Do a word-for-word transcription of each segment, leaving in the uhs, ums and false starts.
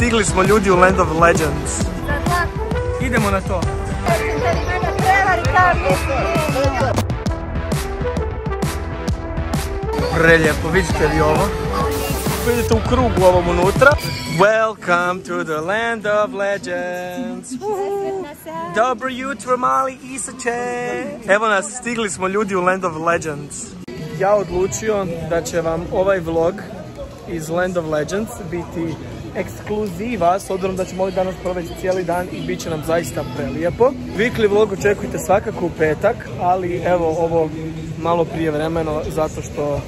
Stigli smo ljudi u Land of Legends. Idemo na to. Preljepo, vidite li ovo? Vidite u krugu ovom unutra. Welcome to the Land of Legends. Dobro jutro, mali Isače. Evo nas, stigli smo ljudi u Land of Legends. Ja odlučio da će vam ovaj vlog iz Land of Legends biti ekskluziva, s obzirom da ćemo ovdje danas provesti cijeli dan i bit će nam zaista prelijepo. Weekly vlog očekujte svakako u petak, ali evo ovo malo prije vremeno zato što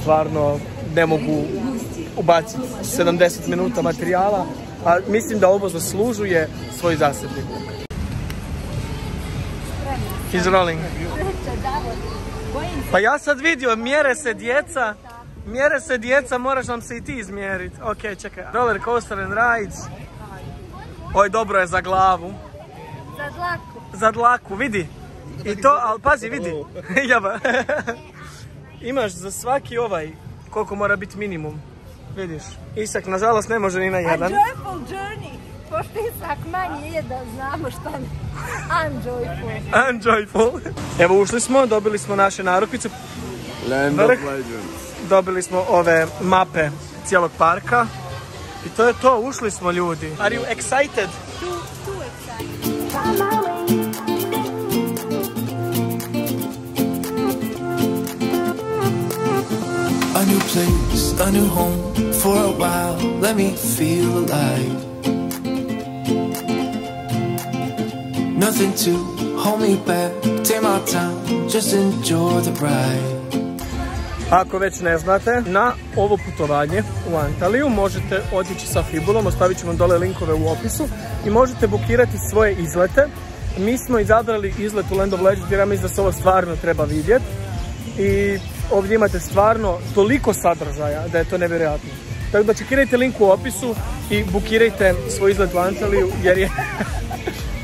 stvarno ne mogu ubaciti sedamdeset minuta materijala, a mislim da ovo zaslužuje svoj zasebni vlog. He's rolling. Pa ja sad vidio, mjere se djeca. Mjere se djeca, moraš nam se i ti izmjeriti. Ok, čekaj. Roller coaster and rides. Oj, dobro je za glavu. Za dlaku. Za dlaku, vidi. I to, ali pazi, vidi. Jaba. Imaš za svaki ovaj, koliko mora biti minimum. Vidiš. Isak, nažalost, ne može ni na jedan. A joyful journey. Pošto Isak manji je da znamo šta ne. Unjoyful. Unjoyful. Evo, ušli smo, dobili smo naše narukvice. Land of Legends. Dobili smo ove mape cijelog parka i to je to, ušli smo ljudi. Are you excited? Too, too excited. A new place, a new home for a while, let me feel alive. Nothing to hold me back, take my time, just enjoy the ride. Ako već ne znate, na ovo putovanje u Antaliju možete otići sa Fibulom, ostavit ću vam dole linkove u opisu i možete bukirati svoje izlete. Mi smo izabrali izlet u Land of Legends jer ja mislim da se ovo stvarno treba vidjeti i ovdje imate stvarno toliko sadržaja da je to nevjerojatno. Tako da čekirajte link u opisu i bukirajte svoj izlet u Antaliju jer je...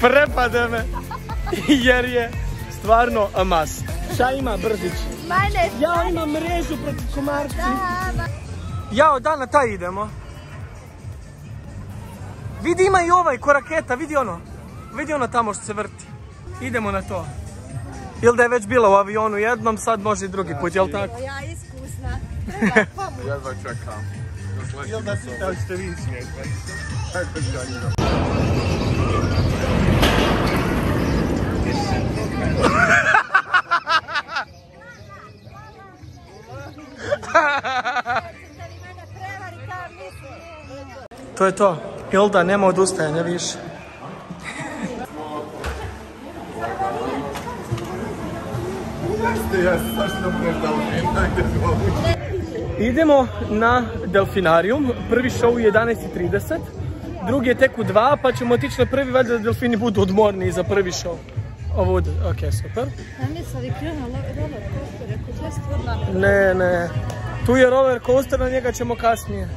Prepade me! Jer je stvarno a must. Šta ima Brzić? Ja imam mrežu proti komarci. Jao, da, na taj idemo. Vidi, ima i ovaj ko raketa, vidi ono. Vidi ono tamo što se vrti. Idemo na to. Ilda je već bila u avionu jednom, sad može i drugi put, jel' tako? Ja iskusna. Treba pomoći. Jedva čekam. Ilda si tamo što vi smijeti. To je to. Ilda, nema odustajanja više. Idemo na delfinarijum. Prvi show u jedanaest i trideset. Drugi je tek u dva, pa ćemo otići na prvi, valjda da delfini budu odmorni za prvi show. Ovud, okej, super. Ne, ne. Tu je roller coaster, na njega ćemo kasnije.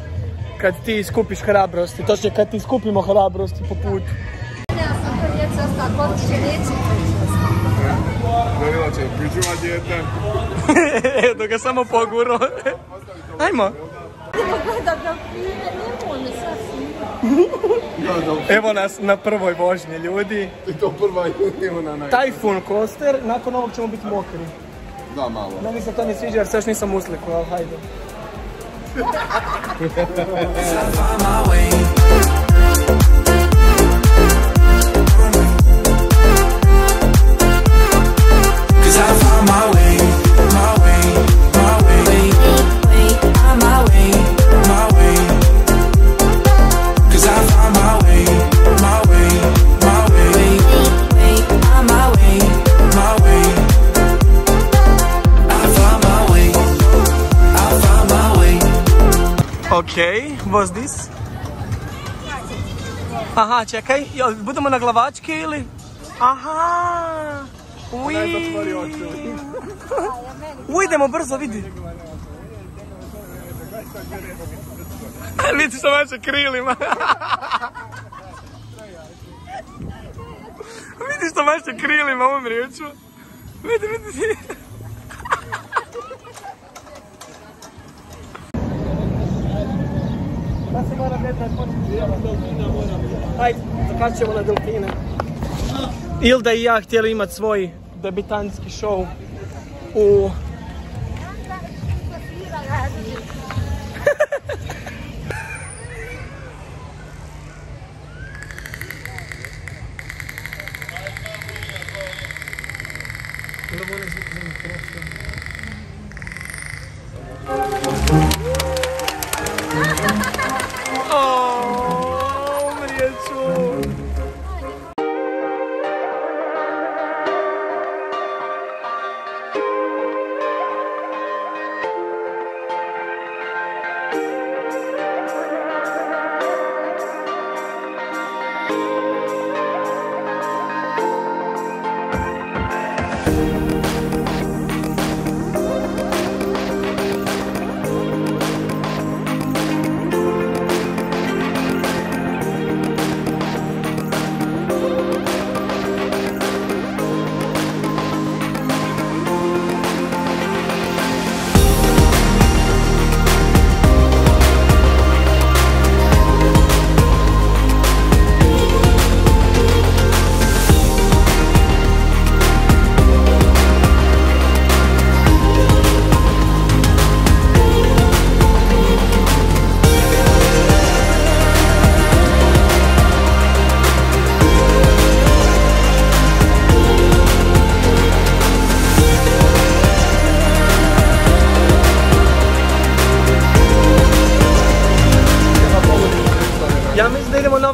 Kad ti skupiš hrabrosti, točno kad ti skupimo hrabrosti po putu. Ja sam to djeca ostala, koliko će djeca? Dovila će pričuva djeta. Edo ga samo poguro. Ajmo. Evo nas na prvoj vožnji, ljudi. I to prva junijona najbolja. Typhoon coaster, nakon ovog ćemo biti mokri. Da, malo. Meni se to ne sviđa jer sve još nisam usliku, ali hajde. Okay, what's this? Aha, čekaj, budemo na glavačke ili? Aha, uiii. Ujdemo brzo, vidi. Vidi što mače krilima. Vidi što mače krilima, umrijeću. Vidi, vidi, vidi. Kad se moram netra početi? Ajde, kad ćemo na delfine. Ilda i ja htjeli imati svoj debitanski show u...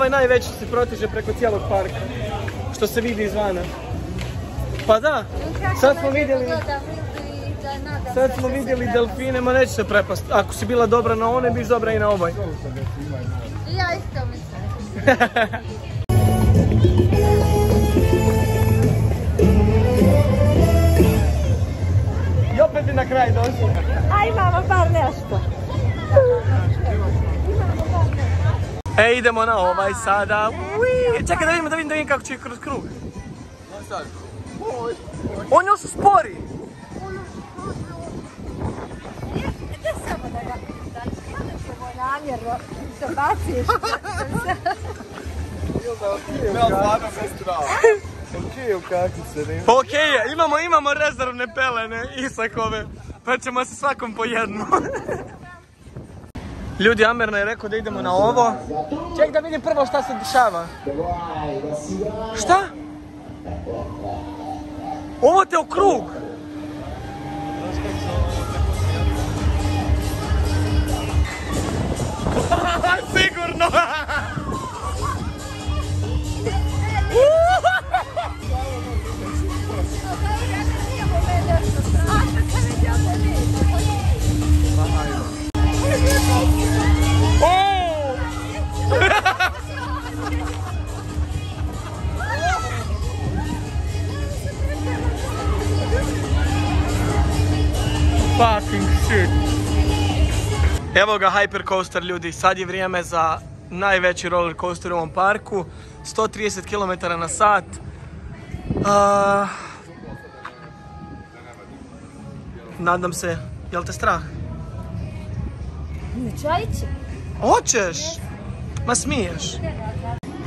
Najveći se protiže preko cijelog parka, što se vidi izvana. Pa da, sad smo vidjeli, sad smo vidjeli delfine, ma neće se prepast. Ako si bila dobra na one, biš dobra i na obaj. Ja isto mislim. I opet bi na kraj došli. Aj mama, bar nešto. E, idemo na ovaj sada. Čekaj da vidimo, da vidim, da vidim kako će kroz krug. On još spori. Ne samo da ga pridaš, ne samo namjerno se baciš. Ok, imamo, imamo rezervne pelene, Isakove, pa ćemo se svakom po jednu. Ljudi, Amer je rekao da idemo na ovo. Ček da vidim prvo šta se dešava. Šta? Ovo te u krug. Sigurno! Evo ga Hypercoaster, ljudi, sad je vrijeme za najveći roller coaster u ovom parku, sto trideset kilometara na sat. Uh, nadam se, jel te strah? Neću, ajde. Hoćeš? Ma smiješ.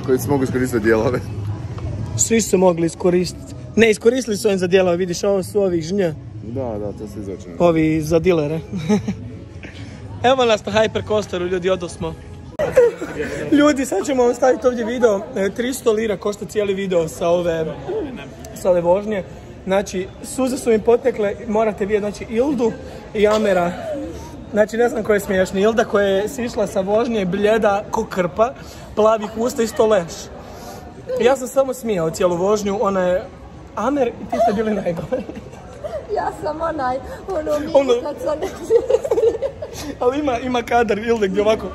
Koji se mogu iskoristiti dijelove? Svi su mogli iskoristiti. Ne, iskoristili su oni za dijelove, vidiš, ovo su ovih žnja. Da, da, to se izračeno. Ovi za dilere. Evo nas na Hypercoasteru, ljudi, odo smo. Ljudi, sad ćemo vam staviti ovdje video. tristo lira košta cijeli video sa ove, sa ove vožnje. Znači, suze su im potekle, morate vidjeti, znači, Ildu i Amera. Znači, ne znam ko je smiješni. Ilda koja je sišla sa vožnje, bljeda ko krpa, plavih usta i sto leš. Ja sam samo smijao cijelu vožnju, ona je... Amer, ti ste bili najgore. Ja sam onaj, ono mi kad sam ne smijeli. Ali ima, ima kadar Ilde gdje ovako...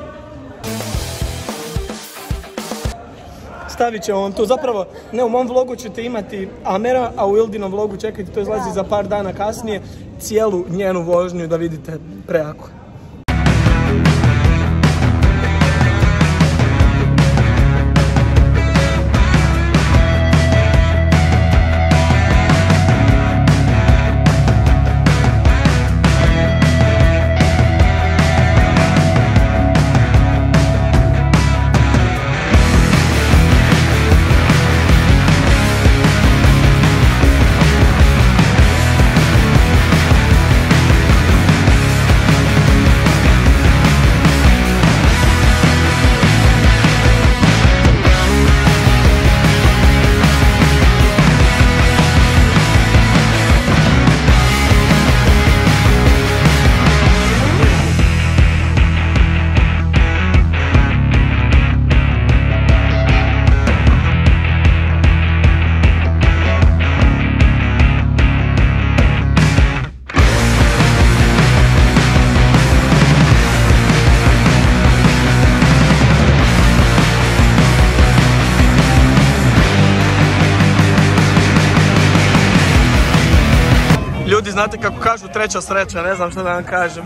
Stavit će on tu, zapravo, ne, u mom vlogu ćete imati Amera, a u Ildinom vlogu, čekajte, to izlazi za par dana kasnije, cijelu njenu vožnju da vidite prejako. znate kako kažu, treća sreća, ne znam što da vam kažem.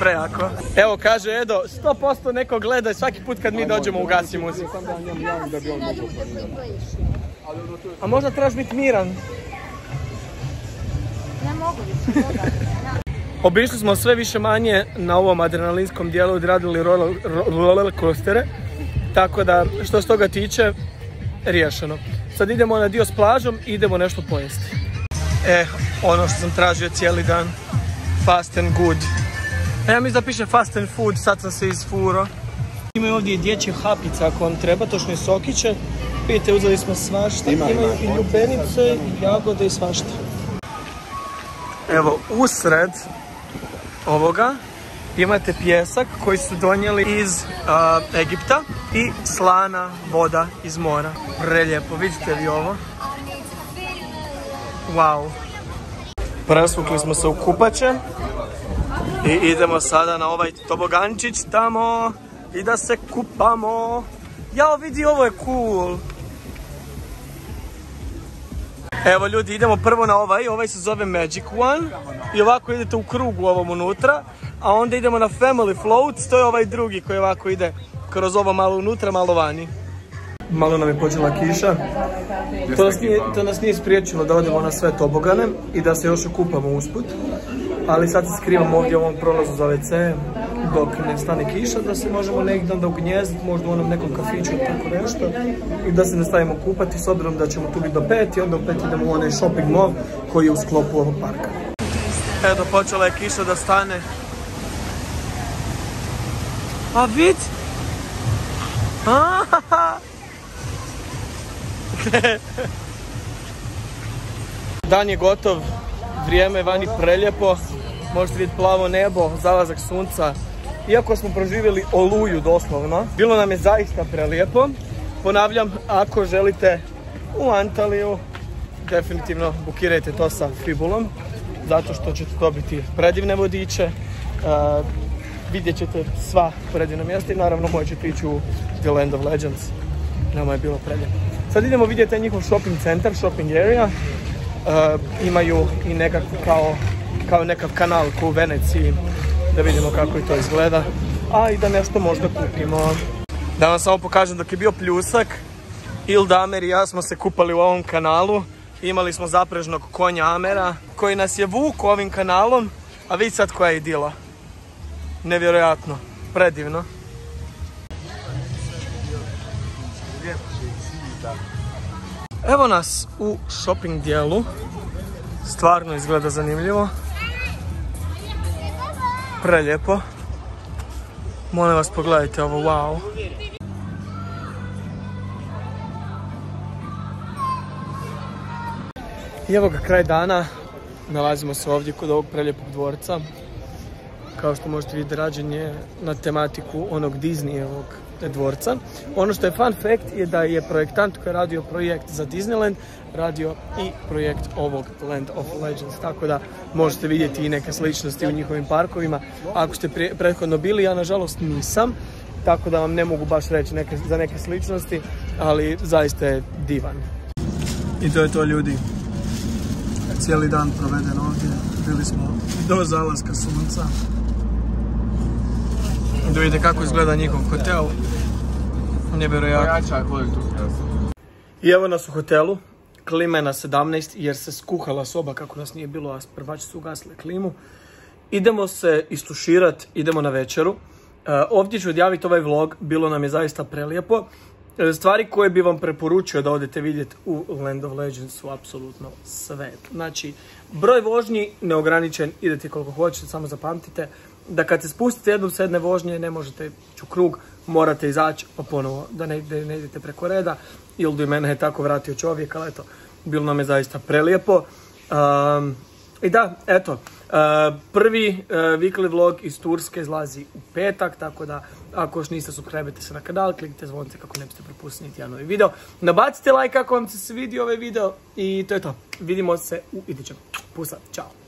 Prejako. Evo kaže Edo, sto posto neko gleda i svaki put kad mi dođemo ugasi muziku. A možda trebaš biti miran? Ne mogu biti toga. Obišli smo sve više manje na ovom adrenalinskom dijelu i radili roller coastere. Tako da što se toga tiče, riješeno. Sad idemo na dio s plažom i idemo nešto pojesti. E, ono što sam tražio cijeli dan. Fast and good. E, ja mislim da piše fast and food, sad sam se izfuro. Imaju ovdje i dječje hapice ako vam treba, točno i sokiće. Vidite, uzeli smo svašta, imaju i ljubenice, i jagode i svašta. Evo, usred ovoga imate pijesak koji su donijeli iz uh, Egipta i slana voda iz mora. Prelijepo, vidite li ovo? Wow. Presvukli smo se u kupače i idemo sada na ovaj tobogančić tamo i da se kupamo. Jao, vidi, ovo je cool. Evo ljudi, idemo prvo na ovaj, ovaj se zove Magic One i ovako idete u krugu ovom unutra, a onda idemo na Family Floats, to je ovaj drugi koji ovako ide kroz ovo malo unutra, malo vani. Malo nam je počela kiša, to nas nije, to nas nije spriječilo da odemo na sve tobogane i da se još okupamo usput, ali sad se skrivamo ovdje u ovom prolazu za ve ce dok ne stane kiša, da se možemo negdje onda ugnjezditi, možda u onom nekom kafiću ili tako nešto, i da se nastavimo kupati s obzirom da ćemo tu biti do pet i onda opet idemo u onaj shopping mall koji je u sklopu ovog parka. Edo, počela je kiša da stane. A vid? Ahaha! Dan je gotov, vrijeme je vani preljepo, možete vidjeti plavo nebo, zalazak sunca. Iako smo proživjeli oluju doslovno, bilo nam je zaista prelijepo. Ponavljam, ako želite u Antaliju, definitivno bukirajte to sa Fibulom, zato što ćete dobiti predivne vodiče, uh, vidjet ćete sva predivna mjesta i naravno moći ćete ići u The Land of Legends. Nama je bilo prelijepo. Sad idemo vidjeti taj njihov shopping centar, shopping area. Uh, imaju i nekakvu kao, kao nekav kanal u Veneciji, da vidimo kako i to izgleda, a i da nešto možda kupimo. Da vam samo pokažem, dok je bio pljusak, Ilda, Amer i ja smo se kupali u ovom kanalu. Imali smo zaprežnog konja Amera, koji nas je vuku ovim kanalom, a vidi sad koja je idila. Nevjerojatno, predivno. Evo nas u shopping dijelu, stvarno izgleda zanimljivo, prelijepo, molim vas pogledajte ovo, wow. I evo ga kraj dana, nalazimo se ovdje kod ovog prelijepog dvorca, kao što možete vidjeti rađen je na tematiku onog Disneyevog dvorca. Ono što je fun fact je da je projektant koji je radio projekt za Disneyland radio i projekt ovog Land of Legends, tako da možete vidjeti i neke sličnosti u njihovim parkovima ako ste prije, prethodno bili. Ja nažalost nisam, tako da vam ne mogu baš reći neke, za neke sličnosti, ali zaista je divan. I to je to ljudi, cijeli dan proveden ovdje, bili smo do zalaska sunca. Da vidite kako izgleda njihov hotel, nevjerojatno. I evo nas u hotelu, klima je na sedamnaest jer se skuhala soba kako nas nije bilo, a prvači su ugasile klimu. Idemo se istuširat, idemo na večeru. Ovdje ću odjaviti ovaj vlog, bilo nam je zaista prelijepo. Stvari koje bi vam preporučio da odete vidjeti u Land of Legends su apsolutno sve. Znači, broj vožnji neograničen, idete koliko hoćete, samo zapamtite da kad se spustite jednom s jedne vožnje ne možete ići u krug, morate izaći pa ponovo, da ne, da ne idete preko reda. Ildu i mene je tako vratio čovjek, ali eto, bilo nam je zaista prelijepo. Um, I da, eto, uh, prvi uh, weekly vlog iz Turske izlazi u petak, tako da ako još niste, subscribe-te se na kanal, kliknite zvonce kako ne biste propustili niti jedan novi video. Nabacite like ako vam se svidio ovaj video i to je to. Vidimo se u idućem. Pusa, čao!